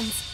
happens.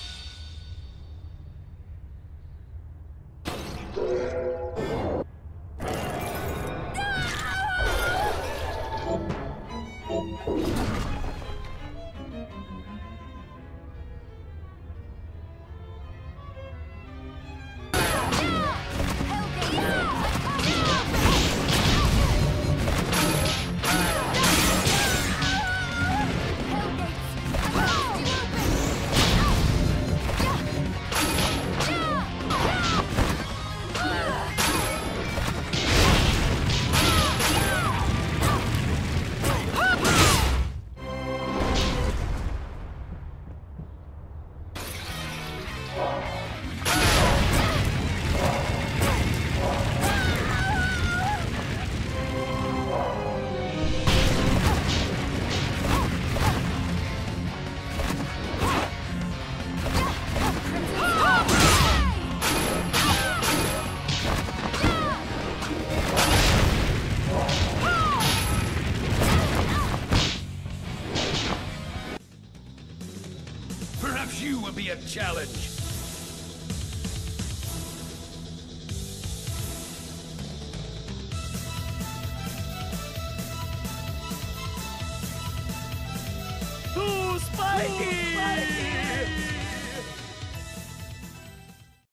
You will be a challenge. Too spiky!